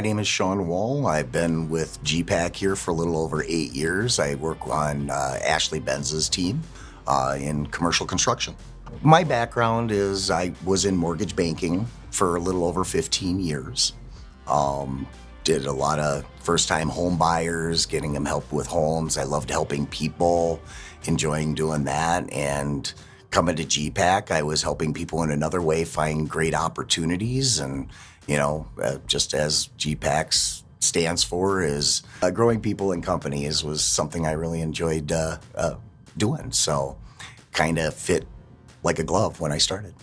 My name is Sean Wall. I've been with GPAC here for a little over 8 years. I work on Ashley Benz's team in commercial construction. My background is I was in mortgage banking for a little over 15 years. Did a lot of first-time home buyers, getting them help with homes. I loved helping people, enjoying doing that. And coming to GPAC, I was helping people in another way find great opportunities. And, you know, just as GPAC stands for, is growing people and companies was something I really enjoyed doing. So kind of fit like a glove when I started.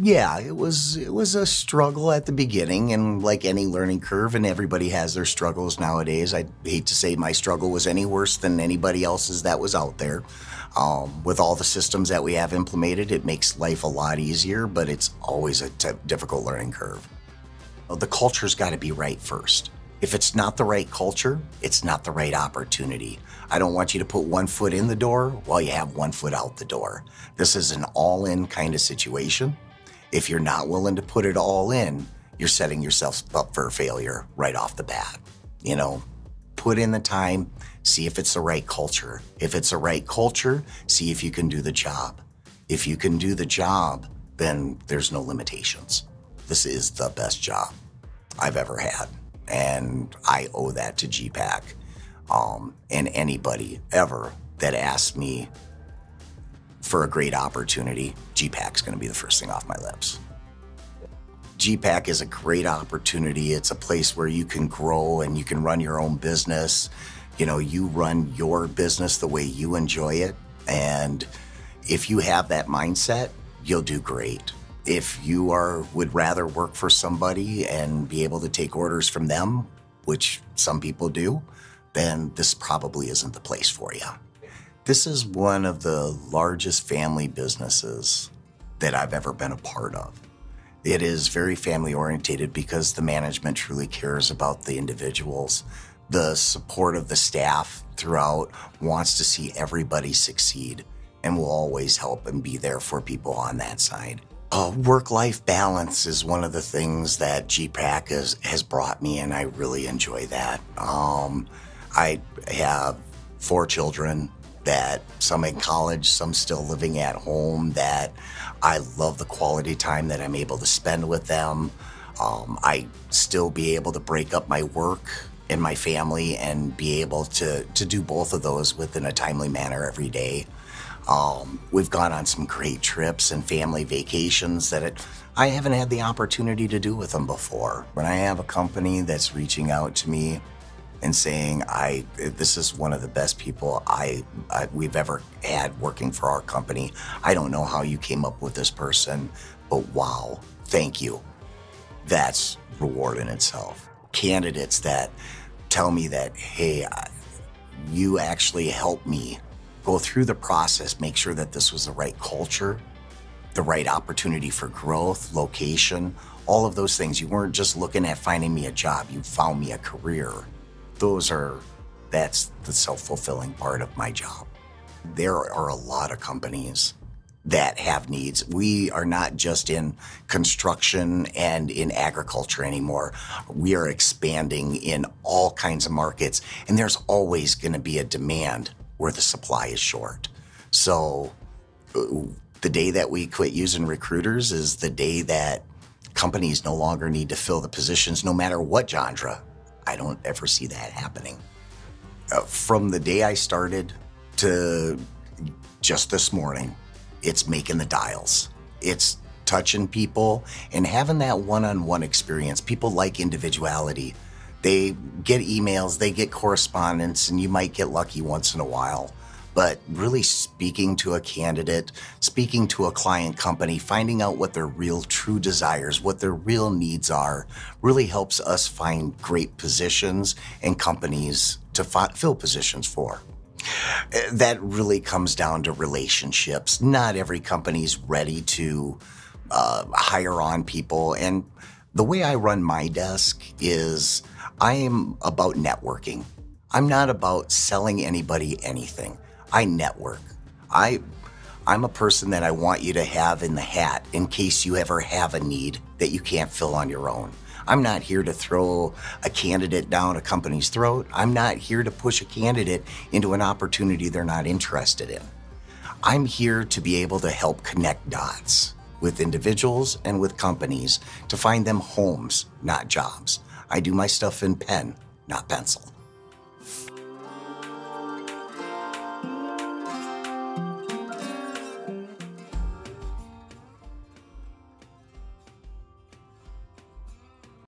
Yeah, it was a struggle at the beginning, and like any learning curve, and everybody has their struggles nowadays. I hate to say my struggle was any worse than anybody else's that was out there. With all the systems that we have implemented, it makes life a lot easier, but it's always a difficult learning curve. The culture's got to be right first. If it's not the right culture, it's not the right opportunity. I don't want you to put one foot in the door while you have one foot out the door. This is an all-in kind of situation. If you're not willing to put it all in, you're setting yourself up for failure right off the bat. You know, put in the time, see if it's the right culture. If it's the right culture, see if you can do the job. If you can do the job, then there's no limitations. This is the best job I've ever had, and I owe that to GPAC and anybody ever that asks me for a great opportunity. GPAC's going to be the first thing off my lips. GPAC is a great opportunity. It's a place where you can grow and you can run your own business. You know, you run your business the way you enjoy it. And if you have that mindset, you'll do great. If you would rather work for somebody and be able to take orders from them, which some people do, then this probably isn't the place for you. This is one of the largest family businesses that I've ever been a part of. It is very family oriented because the management truly cares about the individuals. The support of the staff throughout wants to see everybody succeed and will always help and be there for people on that side. Work-life balance is one of the things that GPAC has brought me, and I really enjoy that. I have 4 children, that some in college, some still living at home, that I love the quality time that I'm able to spend with them. I still be able to break up my work and my family and be able to do both of those within a timely manner every day. We've gone on some great trips and family vacations that I haven't had the opportunity to do with them before. When I have a company that's reaching out to me and saying, this is one of the best people we've ever had working for our company. I don't know how you came up with this person, but wow, thank you. That's reward in itself. Candidates that tell me that, hey, you actually helped me go through the process, make sure that this was the right culture, the right opportunity for growth, location, all of those things. You weren't just looking at finding me a job, you found me a career. That's the self-fulfilling part of my job. There are a lot of companies that have needs. We are not just in construction and in agriculture anymore. We are expanding in all kinds of markets, and there's always going to be a demand where the supply is short. So the day that we quit using recruiters is the day that companies no longer need to fill the positions, no matter what genre. I don't ever see that happening. From the day I started to just this morning, it's making the dials. It's touching people and having that one-on-one experience. People like individuality. They get emails, they get correspondence, and you might get lucky once in a while. But really speaking to a candidate, speaking to a client company, finding out what their real true desires, what their real needs are, really helps us find great positions and companies to fill positions for. That really comes down to relationships. Not every company's ready to hire on people. And the way I run my desk is I am about networking. I'm not about selling anybody anything. I network. I'm a person that I want you to have in the hat in case you ever have a need that you can't fill on your own. I'm not here to throw a candidate down a company's throat. I'm not here to push a candidate into an opportunity they're not interested in. I'm here to be able to help connect dots with individuals and with companies to find them homes, not jobs. I do my stuff in pen, not pencil.